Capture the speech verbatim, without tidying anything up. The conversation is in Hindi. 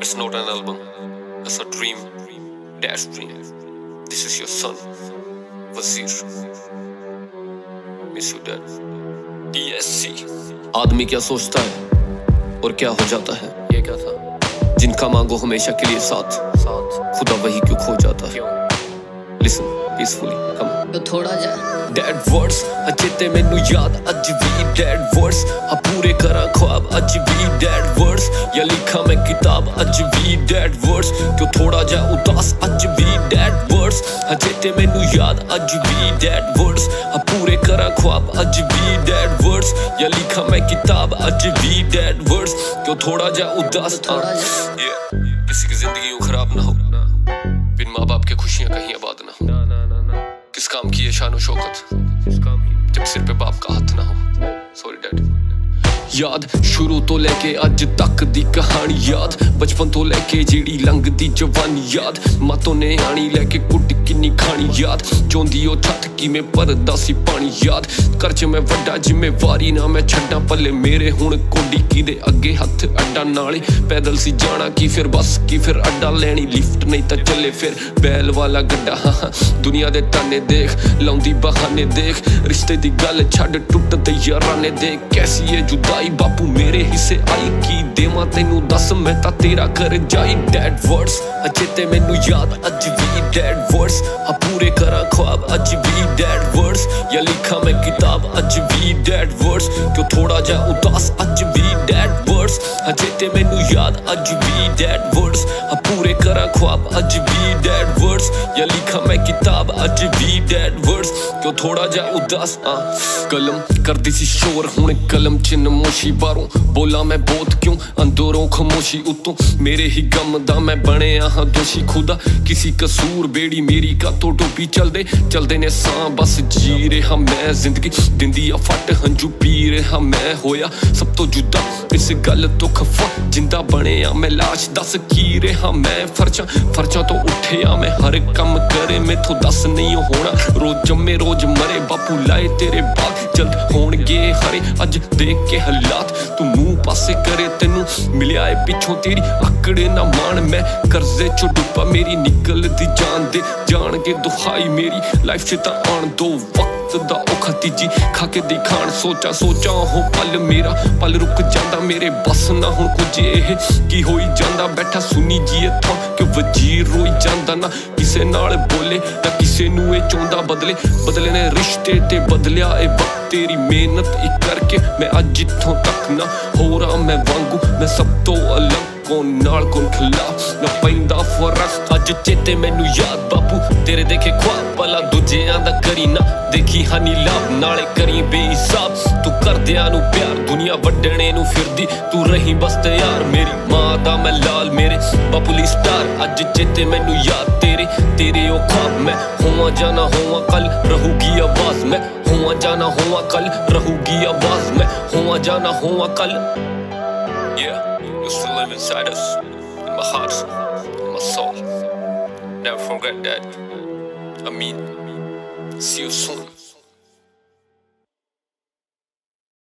It's not an album, it's a dream, dash dream. This is your son, Wazir. Miss you dad. D S C. आदमी क्या सोचता है और क्या हो जाता है, ये क्या था? जिनका मांगो हमेशा के लिए साथ, साथ। खुदा वही क्यों खो जाता है? Listen peacefully, come on. तो थोड़ा जा dead words अचेते मेनू याद अज भी dead words अब पूरे करा ख्वाब अज भी dead words या लिखा मैं किताब अज भी dead words क्यों थोड़ा जा उदास अज भी dead words अचेते मेनू याद अज भी dead words अब पूरे करा ख्वाब अज भी dead words या लिखा मैं किताब अज भी dead words क्यों थोड़ा जा उदास थोड़ा जा किसी की जिंदगी खराब ना हो, बिन माँ बाप के खुशियाँ कहीं आबाद ना हो। किस काम की ये शानो शौकत जब सिर पे बाप का हाथ ना हो। Sorry dad. याद शुरू तो लेके अज तक दी कहानी, याद बचपन तो लेके जीड़ी लंघ दी जवानी, याद मातों ने आनी लेके कुट किन्नी खानी, याद चौंदी ओ छत की में परदा सी पानी, याद कर च मैं वड्डा जिम्मेवारी ना मैं छड्डा पल्ले मेरे हुण कोडी की दे अगे हथ अड्डा नाले पैदल सी जाना की फिर बस की फिर अड्डा लेनी लिफ्ट नहीं तो चले फिर बैल वाला गड्डा। हां दुनिया दे ताने देख लाउंदी बहाने देख रिश्ते दी गल छड्ड टुटदे याराने देख कैसी ए जुदाई बापू मेरे हिस्से आई की देवा तेनू दस मैं ता तेरा कर जाई। डैड वर्ड्स अचेते मेनू याद अज भी डैड वर्ड्स आ पूरे करा ख्वाब अज भी डैड वर्ड्स या लिखा मैं किताब अज भी डैड वर्ड्स क्यों थोड़ा जा उदास अज भी डैड वर्ड्स अचेते मेनू याद अज भी डैड वर्ड्स आ पूरे करा ख्वाब अज भी डैड वर्ड्स या लिखा मैं किताब अज भी डैड वर्ड्स क्यों थोड़ा जा उदास। आ कलम कर दी सी शोर हुणे कलम चिन्ह मोशी बारों बोला मैं बोध क्यों अंदरों खामोशी उतों मेरे ही गम दा मैं बने आहां दोषी खुदा किसी कसूर बेड़ी मेरी का तो डोबी चलदे चलदे ने सां बस जी रहा मैं जिंदगी दिंदी आ फट हंजू पी रहा मैं होया सब तो जुदा इस गल तो खफा जिंदा बने आ मैं लाश दस की रहा मैं फर्चा फर्चा तो उठे आ मैं हर कम करे मैथों दस नहीं होना रोज जमे रोज मरे बापू लाए तेरे बाद जल्द होणगे हरे अज देख के हालात तू मुंह पासे करे तेनू मिलिया है पिछों तेरी आकड़े ना मान मैं कर्जे चो डुब्बा मेरी निकल दी जान दे जान के दुहाई मेरी लाइफ से ता आन दो वक्त दा औखा तीजी खाके दिखान सोचा सोचा हो पल मेरा पल रुक जांदा मेरे बस ना हुण कुछ एह की होई जांदा बैठा सुनी जीए था कि वजीर रोई जांदा ना किसे नाल बोले ना किसे नू ए चोंदा बदले बदले ने रिश्ते ते बदलिया ए वक्त तेरी मेहनत ही करके मैं अज इत्थों तक ना हो रहा मैं वांगू मैं सब तो अलग कौन नाल कौन खिलाफ ना पैंदा फर्क अज चेते मैनू याद बापू तेरे देखे ख्वाब भला दूजियां दा करी ना देखी हानी लाभ नाले करी बेहिसाब तू करदियां नू प्यार दुनिया वड्डणे नू फिरदी तू रही बस तैयार मेरी मां दा मैं लाल मेरे बापू ली स्टार अज चेते मैनू याद तेरे तेरे ओ ख्वाब मैं होवां जां ना होवां कल रहूगी आवाज मैं हुआ जाना हुआ कल रहूगी आवाज में हुआ जाना हुआ कल। Yeah, you still live inside us, in my heart, in my soul. Never forget that. I mean, see you soon.